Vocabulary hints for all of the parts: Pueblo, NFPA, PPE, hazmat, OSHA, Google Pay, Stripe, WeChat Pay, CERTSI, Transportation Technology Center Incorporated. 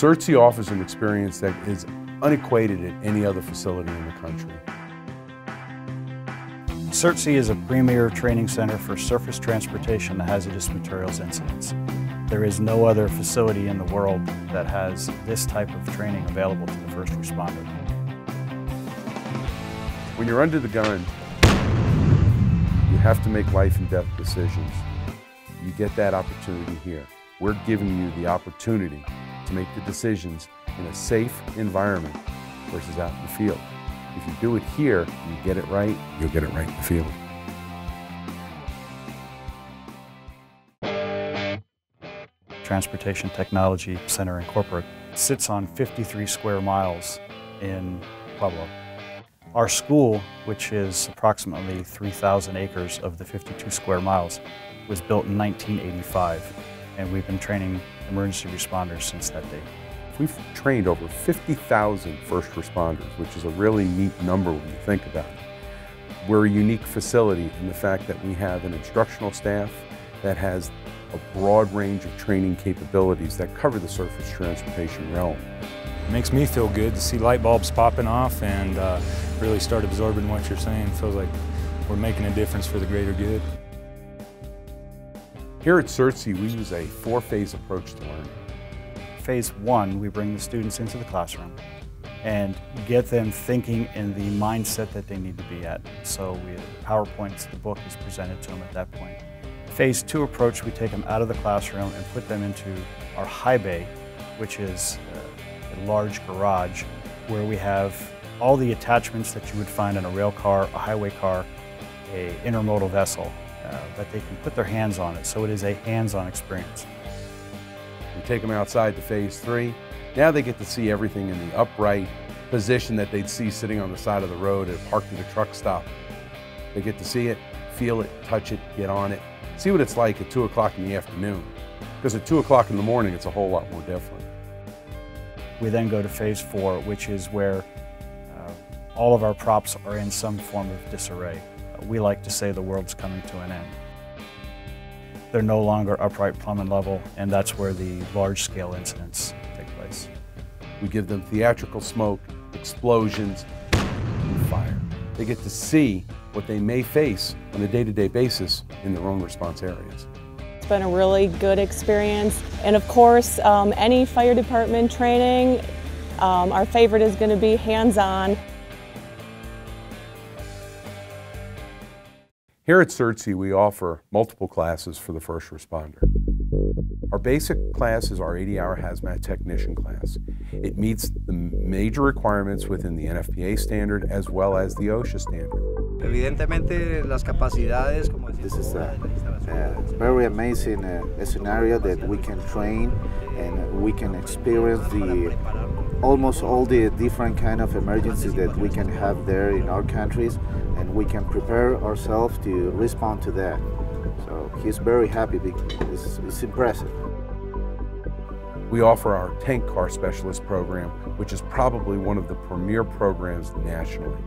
CERTSI offers an experience that is unequated at any other facility in the country. CERTSI is a premier training center for surface transportation and hazardous materials incidents. There is no other facility in the world that has this type of training available to the first responder. When you're under the gun, you have to make life and death decisions. You get that opportunity here. We're giving you the opportunity to make the decisions in a safe environment versus out in the field. If you do it here, you get it right, you'll get it right in the field. Transportation Technology Center Incorporated sits on 53 square miles in Pueblo. Our school, which is approximately 3,000 acres of the 52 square miles, was built in 1985, and we've been training emergency responders since that date. We've trained over 50,000 first responders, which is a really neat number when you think about it. We're a unique facility in the fact that we have an instructional staff that has a broad range of training capabilities that cover the surface transportation realm. It makes me feel good to see light bulbs popping off and really start absorbing what you're saying. It feels like we're making a difference for the greater good. Here at CERTSI, we use a four-phase approach to learning. Phase one, we bring the students into the classroom and get them thinking in the mindset that they need to be at. So we have PowerPoints, the book is presented to them at that point. Phase two approach, we take them out of the classroom and put them into our high bay, which is a large garage where we have all the attachments that you would find in a rail car, a highway car, an intermodal vessel, but they can put their hands on it. So it is a hands-on experience. We take them outside to phase three. Now they get to see everything in the upright position that they'd see sitting on the side of the road at parked at a truck stop. They get to see it, feel it, touch it, get on it, see what it's like at 2 o'clock in the afternoon. Because at 2 o'clock in the morning, it's a whole lot more different. We then go to phase four, which is where all of our props are in some form of disarray. We like to say the world's coming to an end. They're no longer upright plumb and level, and that's where the large-scale incidents take place. We give them theatrical smoke, explosions, and fire. They get to see what they may face on a day-to-day basis in their own response areas. It's been a really good experience, and of course, any fire department training, our favorite is going to be hands-on. Here at CERTSI, we offer multiple classes for the first responder. Our basic class is our 80-hour hazmat technician class. It meets the major requirements within the NFPA standard as well as the OSHA standard. Evidentemente, las capacidades. This is a very amazing scenario that we can train and we can experience almost all the different kind of emergencies that we can have there in our countries, and we can prepare ourselves to respond to that. So he's very happy because it's impressive. We offer our tank car specialist program, which is probably one of the premier programs nationally.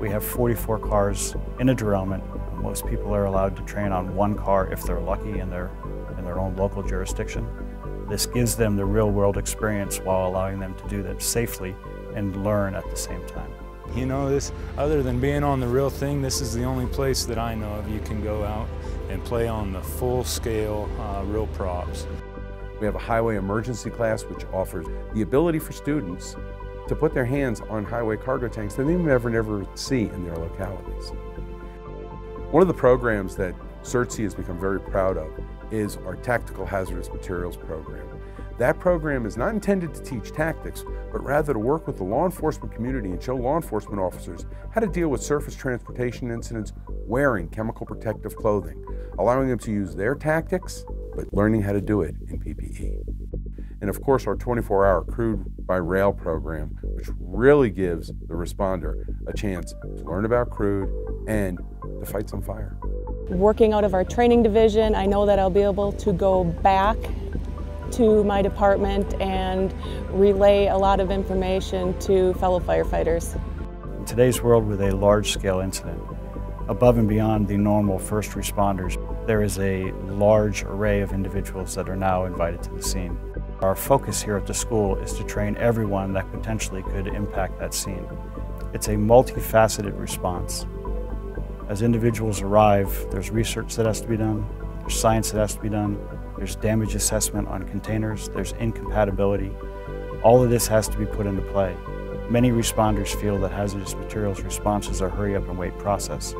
We have 44 cars in a derailment. Most people are allowed to train on one car if they're lucky in their own local jurisdiction. This gives them the real-world experience while allowing them to do that safely and learn at the same time. You know, this, other than being on the real thing, this is the only place that I know of you can go out and play on the full-scale real props. We have a highway emergency class which offers the ability for students to put their hands on highway cargo tanks that they may never see in their localities. One of the programs that CERTSI has become very proud of is our Tactical Hazardous Materials program. That program is not intended to teach tactics, but rather to work with the law enforcement community and show law enforcement officers how to deal with surface transportation incidents wearing chemical protective clothing, allowing them to use their tactics, but learning how to do it in PPE. And of course, our 24-hour crude by rail program, which really gives the responder a chance to learn about crude and to fight some fire. Working out of our training division, I know that I'll be able to go back to my department and relay a lot of information to fellow firefighters. In today's world with a large-scale incident, above and beyond the normal first responders, there is a large array of individuals that are now invited to the scene. Our focus here at the school is to train everyone that potentially could impact that scene. It's a multifaceted response. As individuals arrive, there's research that has to be done, there's science that has to be done, there's damage assessment on containers, there's incompatibility. All of this has to be put into play. Many responders feel that hazardous materials responses are hurry up and wait process.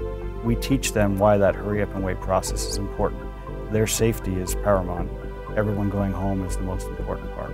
We teach them why that hurry up and wait process is important. Their safety is paramount. Everyone going home is the most important part.